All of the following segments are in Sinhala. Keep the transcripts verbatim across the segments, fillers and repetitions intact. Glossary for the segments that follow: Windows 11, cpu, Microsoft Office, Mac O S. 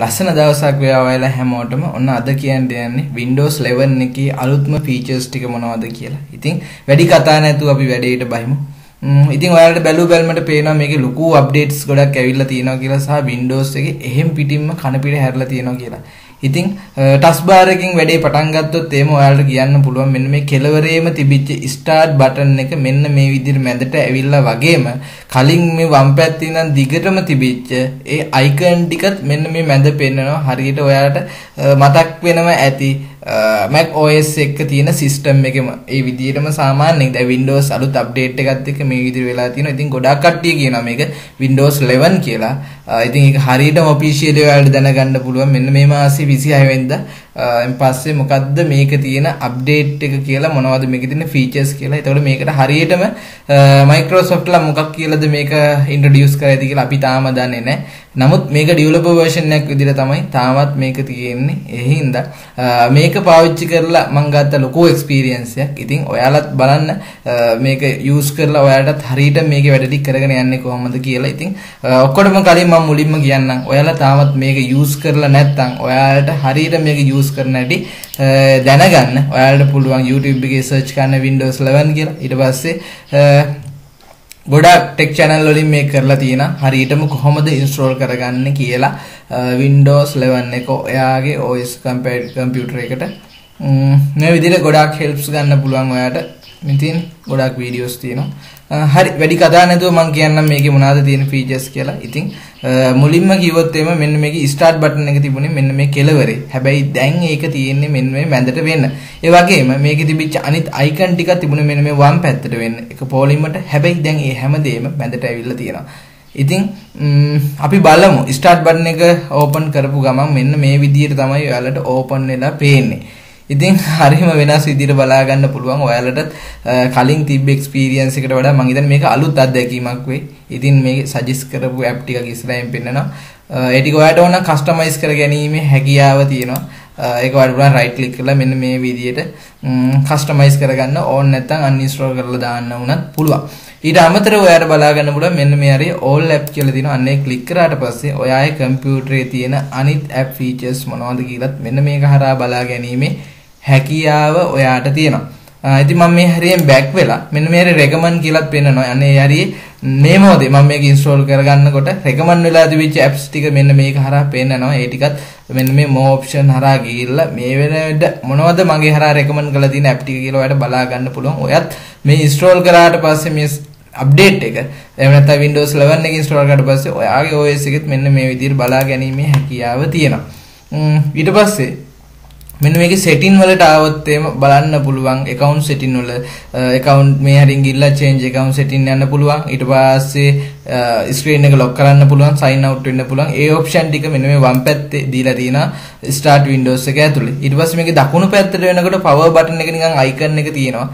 ලස්සන දවසක් වේවා ඔයාලා හැමෝටම. ඔන්න අද කියන්න යන්නේ Windows eleven එකේ අලුත්ම features ටික මොනවද කියලා. ඉතින් වැඩි කතා නැතුව අපි වැඩේට බහිමු. ඉතින් ඔයාලට බැලුව බැලමට පේනවා මේකේ ලොකු updates ගොඩක් ඇවිල්ලා තියෙනවා කියලා සහ Windows එකේ එහෙම් පිටින්ම කන පිට හැරලා තියෙනවා කියලා. ඉතින් touch bar එකකින් වැඩේ පටන් ගත්තොත් එහෙම ඔයාලට කියන්න පුළුවන් මෙන්න මේ කෙළවරේම තිබිච්ච start button එක මෙන්න මේ විදිහට මැදට ඇවිල්ලා වගේම කලින් මේ වම් පැත්තේ ඉඳන් දිගටම තිබිච්ච ඒ icon ටිකත් මෙන්න මේ මැද පෙන්නනවා. හරියට ඔයාලට මතක් වෙනවා ඇති Mac O S එක තියෙන system එකේම ඒ විදිහටම සාමාන්‍යයෙන් දැන් Windows අලුත් update එකත් එක්ක මේ විදිහට වෙලා තියෙනවා. ඉතින් ගොඩාක් කට්ටිය කියනවා මේක Windows eleven කියලා. ඉතින් ඒක හරියටම officially ඔයාලට දැනගන්න පුළුවන් මෙන්න මේ මාසේ විසිහය වෙනිදා එම්පස්සේ මොකද්ද මේක තියෙන අප්ඩේට් එක කියලා මොනවද මේකේ තියෙන ෆීචර්ස් කියලා. ඒතකොට මේකට හරියටම Microsoft ලා මොකක් කියලාද මේක ඉන්ට්‍රොඩියුස් කරයිද කියලා අපි තාම දන්නේ නැහැ. නමුත් මේක ඩෙවලොපර් version එකක් විදිහට තමයි තාමත් මේක තියෙන්නේ. ඒ හින්දා මේක පාවිච්චි කරලා මම ගත්ත ලොකු එක්ස්පීරියන්ස් එකක්. ඉතින් ඔයාලත් බලන්න මේක යූස් කරලා ඔයාලටත් හරියට මේකේ වැඩ ටික කරගෙන යන්නේ කොහොමද කියලා. ඉතින් ඔක්කොටම කලින් මම මුලින්ම කියන්නම් ඔයාලා තාමත් මේක යූස් කරලා නැත්නම් ඔයාලට හරියට මේක යූස් करना डी දැනගන්න ඔයාලට පුළුවන් YouTube එකේ සර්ච් කරන Windows eleven කියලා. ඊට පස්සේ ගොඩක් ටෙක් channel වලින් මේක කරලා තියෙනවා හරියටම කොහොමද install කරගන්න කියලා Windows eleven එක ඔයාගේ O S computer එකට මේ විදිහට ගොඩක් helps ගන්න පුළුවන් ඔයාලට. ඉතින් ගොඩක් videos තියෙනවා. හරි වැඩි කතා නැතුව මම කියන්නම් මේකේ මොනවද තියෙන features කියලා. ඉතින් මුලින්ම කිව්වොත් එම මෙන්න මේකේ start button එක තිබුණේ මෙන්න මේ කෙළවරේ. හැබැයි දැන් ඒක තියෙන්නේ මෙන්න මේ මැදට වෙන්න. ඒ වගේම මේකේ තිබිච්ච අනිත් icon ටිකක් තිබුණේ මෙන්න මේ වම් පැත්තට වෙන්න. ඒක පොලිමට. හැබැයි දැන් ඒ හැමදේම මැදට ඇවිල්ලා තියෙනවා. ඉතින් අපි බලමු start button එක open කරපු ගමන් මෙන්න මේ විදිහට තමයි ඔයාලට open වෙලා පේන්නේ. ඉතින් හරියම වෙනස් විදිහට බලා ගන්න පුළුවන්. ඔයාලට කලින් තිබ්බ එක්ස්පීරියන්ස් එකට වඩා මම හිතන්නේ මේක අලුත් අත්දැකීමක් වෙයි. ඉතින් මේක සජෙස්ට් කරපු ඇප් ටිකක් ඉස්සරහින් පෙන්නනවා. ඒ ටික ඔයාලට ඕන කස්ටමයිස් කර ගැනීමේ හැකියාව තියෙනවා. ඒක ඔයාලට පුළුවන් රයිට් ක්ලික් කරලා මෙන්න මේ විදිහට කස්ටමයිස් කරගන්න ඕන නැත්නම් අන්ඉන්ස්ටෝල් කරලා දාන්න උනත් පුළුවන්. ඊට අමතරව ඔයාලට බලා ගන්න පුළුවන් මෙන්න මේ හරිය all app කියලා තියෙනවා. අන්න ඒ ක්ලික් කරාට පස්සේ ඔයාගේ කම්පියුටරේ තියෙන අනිත් app features මොනවද කියලාත් මෙන්න මේක හරහා බලා ගැනීමේ හැකියාව ඔයාට තියෙනවා. ඉතින් මම මේ හැරියෙන් බෑක් වෙලා මෙන්න මේ හැරි රෙකමන්ඩ් කියලාත් පෙන්නනවා. අනේ හරියේ මේ මොහොතේ මම මේක ඉන්ස්ටෝල් කරගන්නකොට රෙකමන්ඩ් වෙලා තිබිච්ච apps ටික මෙන්න මේක හරහා පෙන්නනවා. ඒ ටිකත් මෙන්න මේ more option හරහා ගිහිල්ලා මේ වෙනකොට මොනවද මගේ හරහා රෙකමන්ඩ් කරලා තියෙන app ටික කියලා ඔයාලට බලා ගන්න පුළුවන්. ඔයත් මේ ඉන්ස්ටෝල් කරාට පස්සේ මේ අප්ඩේට් එක එහෙම නැත්නම් Windows eleven එක ඉන්ස්ටෝල් කරාට පස්සේ ඔයාගේ O S එකෙත් මෙන්න මේ විදිහට බලා ගැනීමේ හැකියාව තියෙනවා. ඊට පස්සේ මෙන්න මේකේ setting වලට ආවොත් එම බලන්න පුළුවන් account setting වල account මේ හැරින් ගිහිල්ලා change account setting යන්න පුළුවන්. ඊට පස්සේ screen එක lock කරන්න පුළුවන්, sign out වෙන්න පුළුවන්. ඒ option ටික මෙන්න මේ වම් පැත්තේ දීලා තියෙනවා start windows එක ඇතුලේ. ඊට පස්සේ මේකේ දකුණු පැත්තට වෙනකොට power button එක නිකන් icon එක තියෙනවා.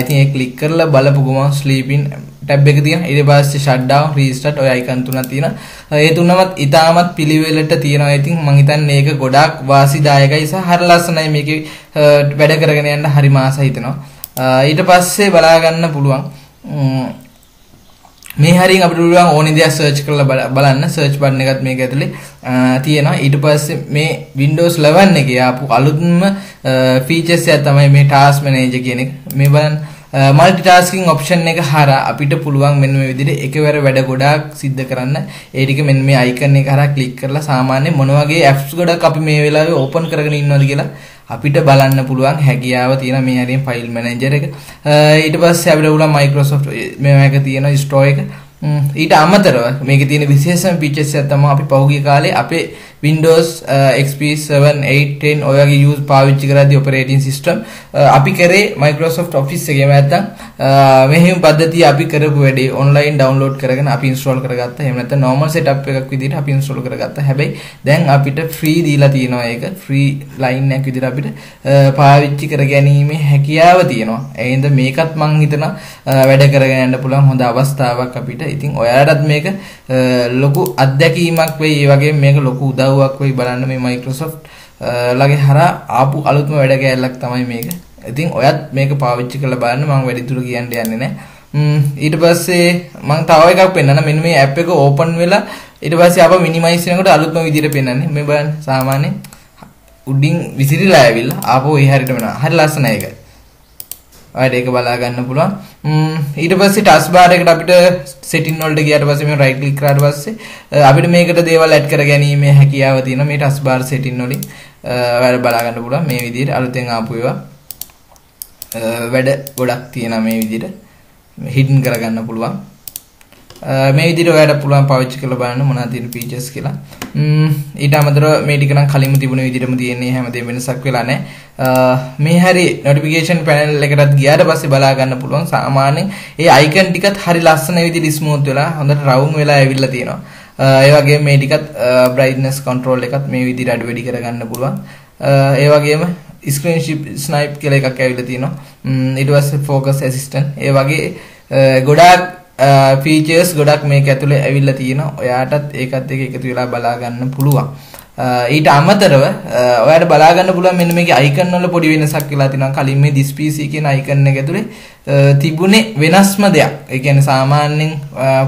ඉතින් ඒක click කරලා බලපු ගමන් sleeping tab එක තියෙනවා. ඊට පස්සේ shutdown, restart ඔය icon තුනක් තියෙනවා. ඒ තුනමත් ඉතාමත් පිළිවෙලට තියෙනවා. ඉතින් මම හිතන්නේ මේක ගොඩාක් වාසිදායකයි සහ හරලා නැයි මේක වැඩ කරගෙන යන්න හරි මාස හිතනවා. ඊට පස්සේ බලා ගන්න පුළුවන් මේ හැරින් අපිට පුළුවන් ඕනේ දේ සර්ච් කරලා බලන්න. සර්ච් බටන් එකත් මේක ඇතුලේ තියෙනවා. ඊට පස්සේ මේ Windows eleven එකේ ආපු අලුත්ම ෆීචර්ස් එක තමයි මේ ටාස්ක් මැනේජර් කියන එක. මේ බලන්න මල්ටිටාස්කින් ඔප්ෂන් එක හරහා අපිට පුළුවන් මෙන්න මේ විදිහට එකවර වැඩ ගොඩාක් සිද්ධ කරන්න. ඒ ටික මෙන්න මේ icon එක හරහා click කරලා සාමාන්‍ය මොන වගේ apps ගොඩක් අපි මේ වෙලාවේ open කරගෙන ඉන්නවද කියලා අපිට බලන්න පුළුවන් හැකියාව තියෙන මේ හැරියෙන් file manager එක. ඊට පස්සේ අපිට පුළුවන් Microsoft මේක තියෙන store එක. ඊට අමතරව මේකේ තියෙන විශේෂම features එක තමයි අපි පහුගිය කාලේ අපේ Windows X P seven, eight, ten ඔය වගේ use පාවිච්චි කරද්දී operating system අපි කරේ Microsoft Office එකේ නැත්තම් මෙහෙම පද්ධතිය අපි කරපු වැඩේ online download කරගෙන අපි install කරගත්තා. එහෙම නැත්නම් normal setup එකක් විදිහට අපි install කරගත්තා. හැබැයි දැන් අපිට free දීලා තියෙනවා. ඒක free line එකක් විදිහට අපිට පාවිච්චි කරගැනීමේ හැකියාව තියෙනවා. එහෙනම් මේකත් මම හිතනවා වැඩ කරගෙන යන්න පුළුවන් හොඳ අවස්ථාවක් අපිට. ඉතින් ඔයාලටත් මේක ලොකු අත්දැකීමක් වෙයි. ඒ වගේම මේක ලොකු උදව්වක් කොයි බලන්න මේ Microsoft ලගේ හරහා ආපු අලුත්ම වැඩ කෑල්ලක් තමයි මේක. ඉතින් ඔයත් මේක පාවිච්චි කරලා බලන්න. මම වැඩිදුර කියන්න යන්නේ නැහැ. ඊට පස්සේ මම තව එකක් පෙන්නන්න. මෙන්න මේ app එක open වෙලා ඊට පස්සේ ආපහු මිනිමයිස් වෙනකොට අලුත්ම විදියට පෙන්වන්නේ. මේ බලන්න සාමාන්‍ය උඩින් විසිරිලා ඇවිල්ලා ආපහු ඒ හැරිට වෙනවා. හරි ලස්සනයි ඒක. ඔයාලට ඒක බලා ගන්න පුළුවන්. ම්ම් ඊට පස්සේ ටස් බාර් එකට අපිට සෙටින් වලට ගියාට පස්සේ මේ රයිට් ක්ලික් කරාට පස්සේ අපිට මේකට දේවල් ඇඩ් කර ගැනීමේ හැකියාව තියෙනවා. මේ ටස් බාර් සෙටින් වලින් ඔයාලට බලා ගන්න පුළුවන් මේ විදියට අලුතෙන් ආපු ඒවා වැඩ ගොඩක් තියෙනවා මේ විදියට හිඩන් කර ගන්න පුළුවන්. මේ විදියට ඔයාලට පුළුවන් පාවිච්චි කරලා බලන්න මොනවද තියෙන ෆීචර්ස් කියලා. ම්ම් ඊට අමතරව මේ ටික නම් කලින්ම තිබුණ විදියටම තියෙන්නේ හැමදේම වෙනසක් වෙලා නැහැ. මේ හැරි notification panel එකටත් ගියාට පස්සේ බලා ගන්න පුළුවන් සාමාන්‍යයෙන් ඒ icon ටිකත් හරි ලස්සන විදියට smooth වෙලා හොඳට round වෙලා ඇවිල්ලා තියෙනවා. ඒ වගේම මේ ටිකත් brightness control එකත් මේ විදියට අඩු වැඩි කරගන්න පුළුවන්. ඒ වගේම screen snipe කියලා එකක් ඇවිල්ලා තියෙනවා. ඊට පස්සේ focus assistant ඒ වගේ ගොඩාක් फीचर्स गोडक मेक ඇතුලේ ඇවිල්ලා තියෙනවා. ඔයාටත් ඒකත් එක්ක එකතු වෙලා බලා ගන්න පුළුවන්. ඊට අමතරව ඔයාට බලා ගන්න පුළුවන් මෙන්න මේකේ icon වල පොඩි වෙනසක් වෙලා තිනවා. කලින් මේ this pc කියන icon එක ඇතුලේ තිබුණේ වෙනස්ම දෙයක්. ඒ කියන්නේ සාමාන්‍යයෙන්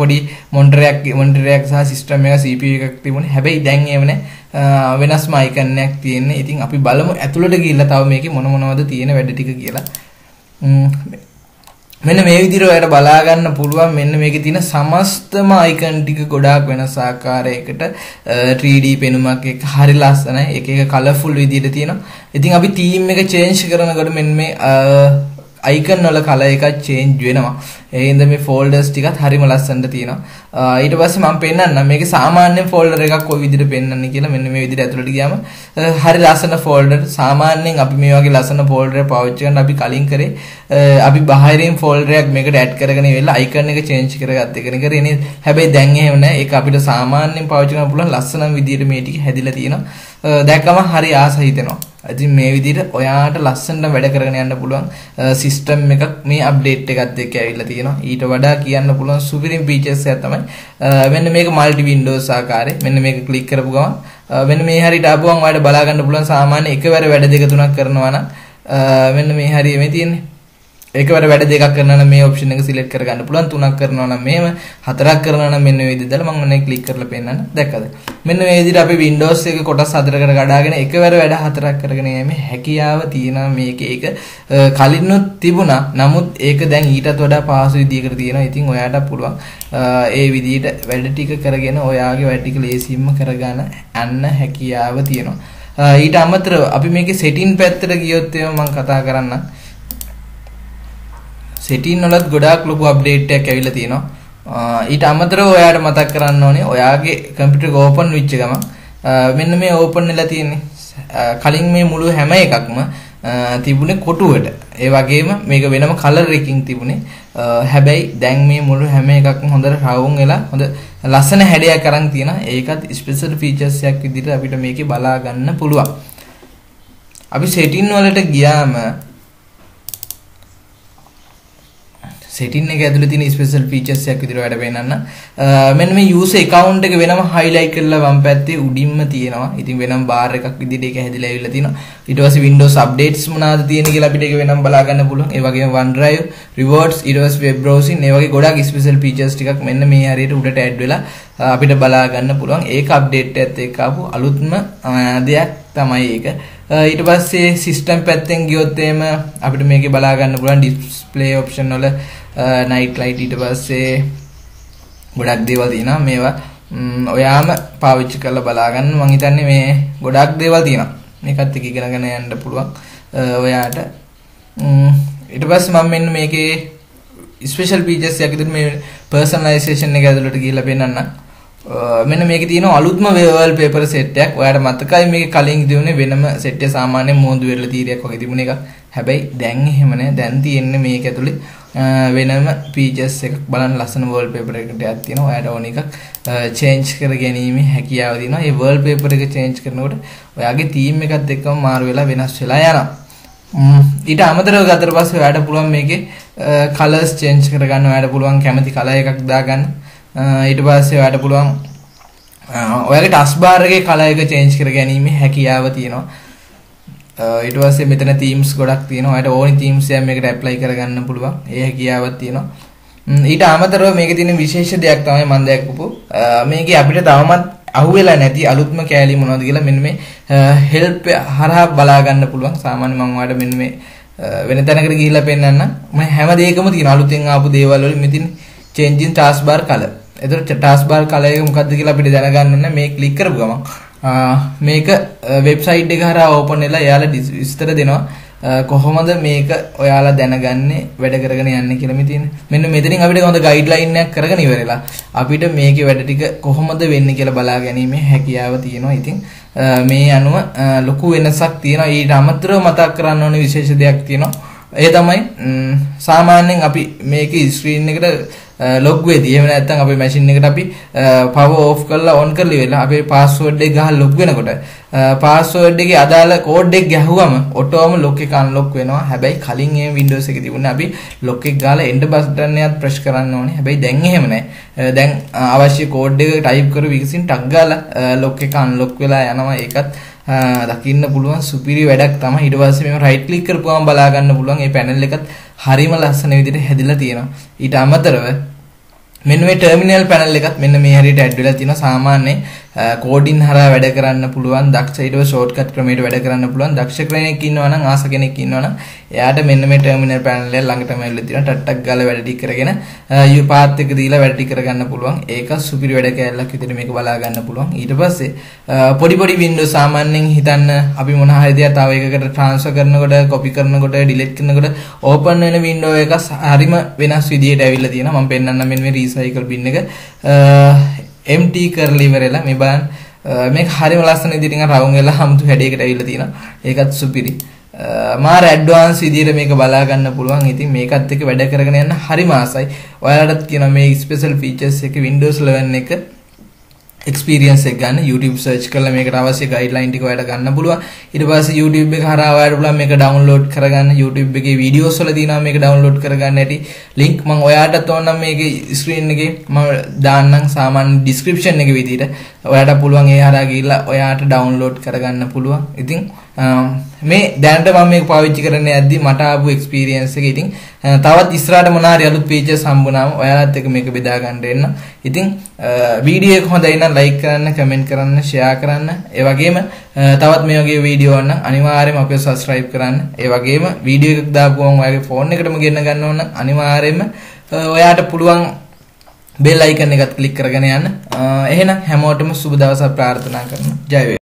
පොඩි මොනිටරයක් මොනිටරයක් සහ සිස්ටම් එක cpu එකක් තිබුණේ. හැබැයි දැන් ඒව නැහැ. වෙනස්ම icon එකක් තියෙන්නේ. ඉතින් අපි බලමු ඇතුලට ගිහිල්ලා තව මේකේ මොන මොනවද තියෙන වැඩ ටික කියලා. මෙන්න මේ විදිහට ඔයාලට බලා ගන්න පුළුවන් මෙන්න මේකේ තියෙන සමස්තම icon ටික ගොඩාක් වෙනස් ආකාරයකට three D පෙනුමක් එක්ක හරි ලස්සනයි. එක එක colourful විදිහට තියෙනවා. ඉතින් අපි theme එක change කරනකොට මෙන්න මේ icon වල color එක change වෙනවා. ඒ හින්දා මේ folders ටිකත් හරිම ලස්සනට තියෙනවා. ඊට පස්සේ මම පෙන්නන්නම් මේකේ සාමාන්‍ය folder එකක් කොයි විදිහට පෙන්වන්නේ කියලා. මෙන්න මේ විදිහට ඇතුළට ගියාම හරි ලස්සන folder. සාමාන්‍යයෙන් අපි මේ වගේ ලස්සන folder එක පාවිච්චි කරන්න අපි කලින් කරේ අපි බාහිරින් folder එකක් මේකට add කරගෙන ඉවිල්ලා icon එක change කරගත්ත එකනේ කරේ නේද. හැබැයි දැන් එහෙම නැහැ. ඒක අපිට සාමාන්‍යයෙන් පාවිච්චි කරන්න පුළුවන් ලස්සනම විදිහට මේ ටික හැදිලා තියෙනවා. දැක්කම හරි ආස හිතෙනවා. ඉතින් මේ විදිහට ඔයාට ලස්සනට වැඩ කරගෙන යන්න පුළුවන් system එකක් මේ update එකත් එක්ක ඇවිල්ලා තියෙනවා. ඊට වඩා කියන්න පුළුවන් සුපිරිම features එක තමයි මෙන්න මේක multi windows ආකාරයේ. මෙන්න මේක click කරපු ගමන් මෙන්න මේ හැරියට ආපුවම ඔයාලට බලා ගන්න පුළුවන් සාමාන්‍ය එකවර වැඩ දෙක තුනක් කරනවා නම් මෙන්න මේ හැරිය මේ තියෙන්නේ. එකවර වැඩ දෙකක් කරනවා නම් මේ option එක select කරගන්න පුළුවන්. තුනක් කරනවා නම් මෙහෙම හතරක් කරනවා නම් මෙන්න මේ විදිහට දාලා මම ඔන්නේ click කරලා පෙන්නන්න. දැක්කද? මෙන්න මේ විදිහට අපි Windows එක කොටස් හතරකට කඩාගෙන එකවර වැඩ හතරක් කරගෙන යෑමේ හැකියාව තියෙනවා මේකේ. ඒක කලින්නුත් තිබුණා. නමුත් ඒක දැන් ඊටත් වඩා පහසු විදිහකට තියෙනවා. ඉතින් ඔයාට පුළුවන් ඒ විදිහට වැඩ ටික කරගෙන ඔයාගේ වැඩ ටික ලේසියෙන්ම කරගන්න යන්න හැකියාව තියෙනවා. ඊට අමතරව අපි මේකේ setting පැත්තට ගියොත් එම මම කතා කරන්නම්. सेटिंग වලත් ගොඩාක් ලොකු අප්ඩේට් එකක් ඇවිල්ලා තියෙනවා. ඊට අමතරව ඔයාලට මතක් කරන්න ඕනේ ඔයාගේ කම්පියුටර් එක ඕපන් වෙච්ච ගමන් මෙන්න මේ ඕපන් වෙලා තියෙන්නේ. කලින් මේ මුළු හැම එකක්ම තිබුණේ කොටුවට. ඒ වගේම මේක වෙනම කලර් එකකින් තිබුණේ. හැබැයි දැන් මේ මුළු හැම එකක්ම හොඳට රවුම් වෙලා හොඳ ලස්සන හැඩයක් අරන් තියෙනවා. ඒකත් ස්පෙෂල් ෆීචර්ස් එකක් විදිහට අපිට මේකේ බලා ගන්න පුළුවන්. අපි සෙටින් වලට ගියාම सेटिंग එක ඇතුළේ තියෙන ස්පෙෂල් ෆීචර්ස් එකක් විදිහට වැඩ වෙනන්න. මෙන්න මේ user account එක වෙනම highlight කරලා වම් පැත්තේ උඩින්ම තියෙනවා. ඉතින් වෙනම bar එකක් විදිහට ඒක හැදිලා ඇවිල්ලා තියෙනවා. ඊට පස්සේ Windows updates මොනවාද තියෙන්නේ කියලා අපිට ඒක වෙනම බලා ගන්න පුළුවන්. ඒ වගේම OneDrive, rewards, ඊට පස්සේ web browsing, මේ වගේ ගොඩාක් ස්පෙෂල් ෆීචර්ස් ටිකක් මෙන්න මේ හරියට උඩට add වෙලා අපිට බලා ගන්න පුළුවන්. ඒක update එකත් එක්ක ආපු අලුත්ම දෙයක් තමයි ඒක. ඊට පස්සේ system පැත්තෙන් ගියොත් එම අපිට මේකේ බලා ගන්න පුළුවන් display option වල night light ඊට පස්සේ ගොඩක් දේවල් තියෙනවා. මේවා ඔයාම පාවිච්චි කරලා බලා ගන්න. මම හිතන්නේ මේ ගොඩක් දේවල් තියෙනවා. මේකත් එක ඉගෙනගෙන යන්න පුළුවන් ඔයාට. ඊට පස්සේ මම මෙන්න මේකේ special features එකක් විදිහට මේ personalization එක ඇතුළට ගිහිල්ලා පෙන්නන්න. මෙන්න මේකේ තියෙන අලුත්ම වෝල් පේපර් සෙට් එකක්. ඔයාලට මතකයි මේක කලින් දිනුනේ වෙනම සෙට් එක සාමාන්‍ය මෝඳු වෙරළ තීරයක් වගේ තිබුණ එකක්. හැබැයි දැන් එහෙම නැහැ. දැන් තියෙන්නේ මේක ඇතුලේ වෙනම ෆීචර්ස් එකක්. බලන්න ලස්සන වෝල් පේපර් එකකට යක් තියෙනවා. ඔයාලට ඕන එකක් චේන්ජ් කර ගැනීම හැකියාව දෙනවා. මේ වෝල් පේපර් එක චේන්ජ් කරනකොට ඔයාගේ තීම් එකත් එක්කම මාරු වෙලා වෙනස් වෙලා යනවා. ඊට අමතරව ගතට පස්සේ ඔයාලට පුළුවන් මේකේ කලර්ස් චේන්ජ් කර ගන්න. ඔයාලට පුළුවන් කැමති කලර් එකක් දාගන්න. ඊට පස්සේ ඔයාලට පුළුවන් ඔයාලගේ ටස් බාර් එකේ කලර් එක චේන්ජ් කර ගැනීම හැකියාව තියෙනවා. ඊට පස්සේ මෙතන තීම්ස් ගොඩක් තියෙනවා. ඔයාලට ඕනි තීම්ස් එකක් මේකට ඇප්ලයි කරගන්න පුළුවන්. ඒ හැකියාවක් තියෙනවා. ඊට අමතරව මේකේ තියෙන විශේෂ දෙයක් තමයි මම දැක්කපු මේකේ අපිට තවමත් අහුවෙලා නැති අලුත්ම කැලේ මොනවද කියලා මෙන්න මේ help හරහා බලා ගන්න පුළුවන් සාමාන්‍ය මම ඔයාලට මෙන්න මේ වෙන තැනකට ගිහිල්ලා පෙන්නන්න මම හැම දෙයකම තියෙන අලුතෙන් ආපු දේවල් වල මෙතින් change in taskbar color. එතකොට taskbar color එක මොකද්ද කියලා අපිට දැනගන්න ඕනේ මේ click කරපු ගමන් මේක website එක හරහා open වෙලා එයාලා විස්තර දෙනවා කොහොමද මේක ඔයාලා දැනගන්නේ වැඩ කරගෙන යන්නේ කියලා මේ තියෙන. මෙන්න මෙතනින් අපිට හොඳ ගයිඩ්ලයින් එකක් කරගෙන ඉවරලා අපිට මේකේ වැඩ ටික කොහොමද වෙන්නේ කියලා බලා ගැනීම හැකියාව තියෙනවා. ඉතින් මේ අනුව ලොකු වෙනසක් තියෙනවා. ඊට අමතරව මතක් කරන්න ඕනේ විශේෂ දෙයක් තියෙනවා. ඒ තමයි සාමාන්‍යයෙන් අපි මේකේ ස්ක්‍රීන් එකට ලොග් වෙදී එහෙම නැත්නම් අපේ මැෂින් එකට අපි පවර් ඕෆ් කරලා ඔන් කරලා ඉවරලා අපේ පාස්වර්ඩ් එක ගහලා ලොග් වෙනකොට පාස්වර්ඩ් එකේ අදාළ කෝඩ් එක ගැහුවම ඔටෝම ලොක් එක අන්ලොක් වෙනවා. හැබැයි කලින් මේ Windows එකේ තිබුණේ අපි ලොක් එක ගාලා Enter බටන් එකත් press කරන්න ඕනේ. හැබැයි දැන් එහෙම නැහැ. දැන් අවශ්‍ය කෝඩ් එක ටයිප් කරු විගසින් ටක් ගාලා ලොක් එක අන්ලොක් වෙලා යනවා. ඒකත් දකින්න පුළුවන් සුපිරි වැඩක් තමයි. ඊට පස්සේ මේව රයිට් ක්ලික් කරපුවාම බලා ගන්න පුළුවන් මේ පැනල් එකත් හරිම ලස්සන විදිහට හැදිලා තියෙනවා. ඊට අමතරව මෙන්න මේ ටර්මිනල් පැනල් එකත් මෙන්න මේ හැටියට ඇඩ් වෙලා තියෙනවා. සාමාන්‍ය කෝඩින් හරහා වැඩ කරන්න පුළුවන් දක්ෂ ඊටව ෂෝට්කට් ක්‍රමයට වැඩ කරන්න පුළුවන් දක්ෂ කෙනෙක් ඉන්නවා නම් ආස කෙනෙක් ඉන්නවා නම් එයාට මෙන්න මේ ටර්මිනල් පැනල් එක ළඟටම ඇවිල්ලා තියෙනවා. ටට්ටක් ගාලා වැඩ ටික කරගෙන යූ පාත් එක දීලා වැඩ ටික කරගන්න පුළුවන්. ඒක සුපිරි වැඩ කැලලක් විදිහට මේක බලා ගන්න පුළුවන්. ඊට පස්සේ පොඩි පොඩි Windows සාමාන්‍යයෙන් හිතන්න අපි මොන හරි දෙයක් තව එකකට ට්‍රාන්ස්ෆර් කරනකොට කොපි කරනකොට ඩිලීට් කරනකොට ඕපන් වෙන window එක හරිම වෙනස් විදිහට ඇවිල්ලා තියෙනවා. මම පෙන්නන්නම් මෙන්න මේ රීසයිකල් බින් එක එම්ටි කරලා ඉවරලා මේ බලන්න මේක හරිම ලස්සන විදිහට නිකන් රවුම් වෙලා හම්තු හැඩයකට ඇවිල්ලා තියෙනවා. ඒකත් සුපිරි මාර ඇඩ්වාන්ස් විදිහට මේක බලා ගන්න පුළුවන්. ඉතින් මේකත් එක්ක වැඩ කරගෙන යන්න හරිම ආසයි. ඔයාලටත් කියනවා මේ ස්පෙෂල් ෆීචර්ස් එක Windows eleven එක එක්ස්පීරියන්ස් එක ගන්න YouTube සර්ච් කරලා මේකට අවශ්‍ය ගයිඩ්ලයින් ටික ඔයාලට ගන්න පුළුවන්. ඊට පස්සේ YouTube එක හරහා ඔයාලට පුළුවන් මේක ඩවුන්ලෝඩ් කරගන්න. YouTube එකේ වීඩියෝස් වල තියෙනවා මේක ඩවුන්ලෝඩ් කරගන්න ඇති ලින්ක් මම ඔයාලටත් ඕනනම් මේකේ ස්ක්‍රීන් එකේ මම දාන්නම් සාමාන්‍ය ඩිස්ක්‍රිප්ෂන් එකේ විදිහට. ඔයාලට පුළුවන් ඒ හරහා ගිහිල්ලා ඔයාලට ඩවුන්ලෝඩ් කරගන්න පුළුවන්. ඉතින් මේ දැනට මම මේක පාවිච්චි කරන්න යද්දි මට ආපු එක්ස්පීරියන්ස් එක. ඉතින් තවත් ඉස්සරහට මොන හරි අලුත් ෆීචර්ස් හම්බුනාම ඔයාලත් එක්ක මේක බෙදා ගන්න එන්න. ඉතින් වීඩියෝ එක හොඳයි නම් ලයික් කරන්න, කමෙන්ට් කරන්න, ෂෙයා කරන්න. ඒ වගේම තවත් මේ වගේ වීඩියෝ නම් අනිවාර්යයෙන්ම අපිව subscribe කරන්න. ඒ වගේම වීඩියෝ එකක් දාපුවම ඔයාගේ ෆෝන් එකටම ගෙන්න ගන්න ඕන නම් අනිවාර්යයෙන්ම ඔයාට පුළුවන් bell icon එකත් click කරගෙන යන්න. එහෙනම් හැමෝටම සුබ දවසක් ප්‍රාර්ථනා කරනවා. ජය වේවා.